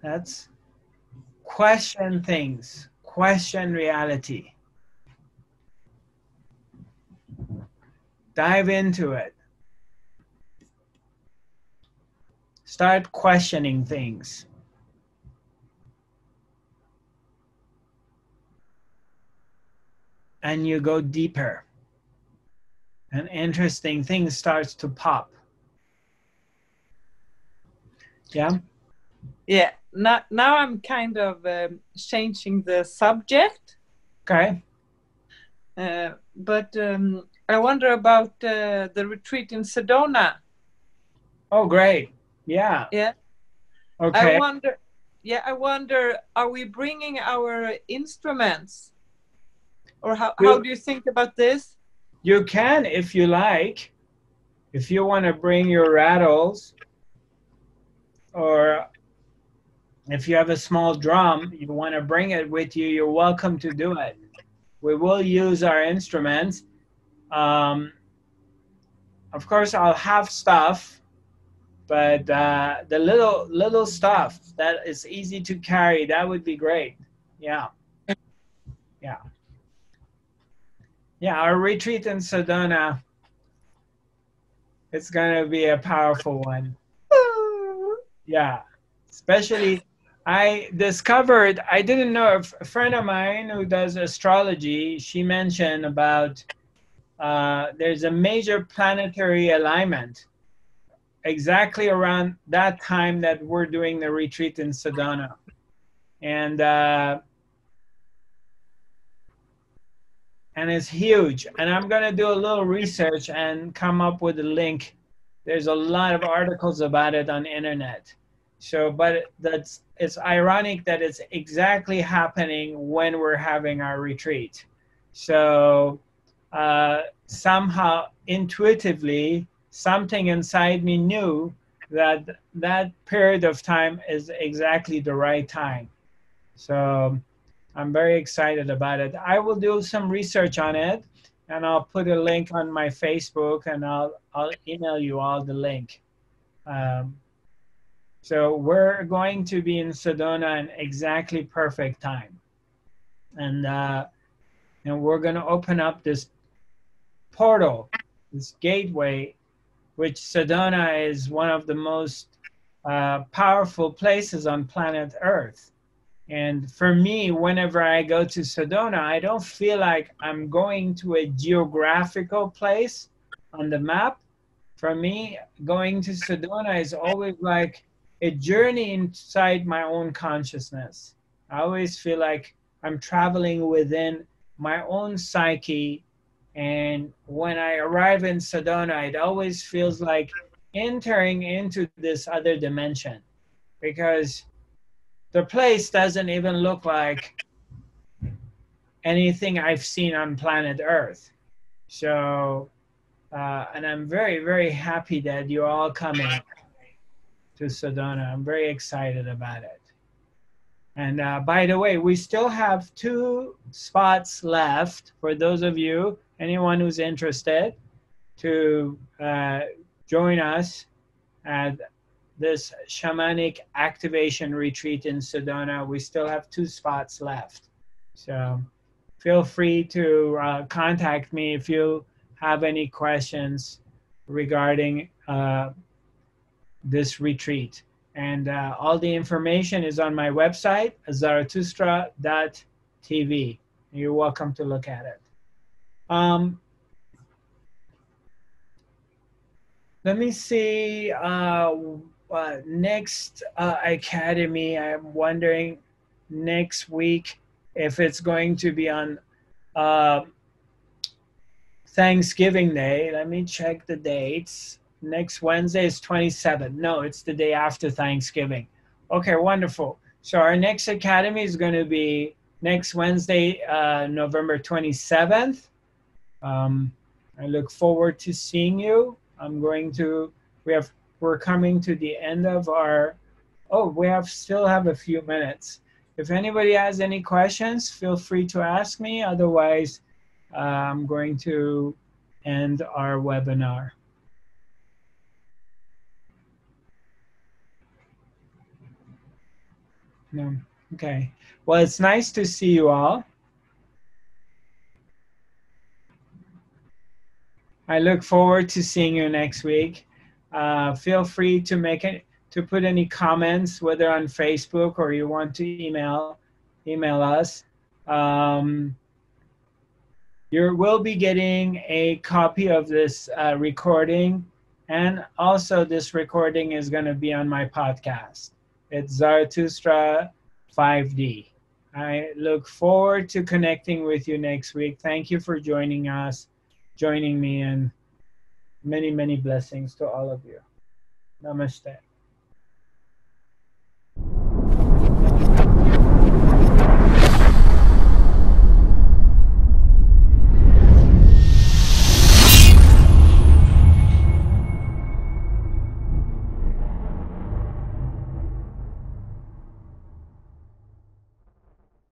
That's question things, question reality. Dive into it. Start questioning things. And you go deeper. And interesting things starts to pop. Yeah? Yeah. Now, now I'm kind of um, changing the subject. Okay. Uh, but um, I wonder about uh, the retreat in Sedona. Oh, great. Yeah. Yeah. Okay. I wonder, yeah, I wonder, are we bringing our instruments? Or how, you, how do you think about this? You can, if you like. If you want to bring your rattles, or if you have a small drum, you want to bring it with you, you're welcome to do it. We will use our instruments. Um, of course, I'll have stuff, but uh, the little little stuff that is easy to carry, that would be great. Yeah. Yeah. Yeah, our retreat in Sedona, it's going to be a powerful one. Yeah, especially I discovered, I didn't know, a friend of mine who does astrology, she mentioned about uh, there's a major planetary alignment exactly around that time that we're doing the retreat in Sedona. And uh, and it's huge. And I'm going to do a little research and come up with a link. There's a lot of articles about it on the internet. So, but that's, it's ironic that it's exactly happening when we're having our retreat. So uh, somehow intuitively, something inside me knew that that period of time is exactly the right time. So I'm very excited about it. I will do some research on it, and I'll put a link on my Facebook, and I'll, I'll email you all the link. Um, so we're going to be in Sedona in exactly perfect time. And, uh, and we're going to open up this portal, this gateway, which Sedona is one of the most uh, powerful places on planet Earth. And for me, whenever I go to Sedona, I don't feel like I'm going to a geographical place on the map. For me, going to Sedona is always like a journey inside my own consciousness. I always feel like I'm traveling within my own psyche. And when I arrive in Sedona, it always feels like entering into this other dimension, because the place doesn't even look like anything I've seen on planet Earth. So, uh, and I'm very, very happy that you're all coming to Sedona. I'm very excited about it. And uh, by the way, we still have two spots left for those of you, anyone who's interested, to uh, join us at this shamanic activation retreat in Sedona. We still have two spots left. So feel free to uh, contact me if you have any questions regarding uh, this retreat. And uh, all the information is on my website, zarathustra dot t v. You're welcome to look at it. Um, let me see. Uh, Uh, next uh, academy, I'm wondering next week if it's going to be on uh, Thanksgiving Day. Let me check the dates. Next Wednesday is twenty-seventh. No, it's the day after Thanksgiving. Okay, wonderful. So our next academy is going to be next Wednesday, uh, November twenty-seventh. Um, I look forward to seeing you. I'm going to, we have We're coming to the end of our, oh, we have still have a few minutes. If anybody has any questions, feel free to ask me. Otherwise, uh, I'm going to end our webinar. No, okay. Well, it's nice to see you all. I look forward to seeing you next week. Uh, feel free to make it, to put any comments, whether on Facebook or you want to email, email us. Um, you will be getting a copy of this uh, recording, and also this recording is going to be on my podcast. It's Zarathustra five D. I look forward to connecting with you next week. Thank you for joining us, joining me, and many, many blessings to all of you. Namaste.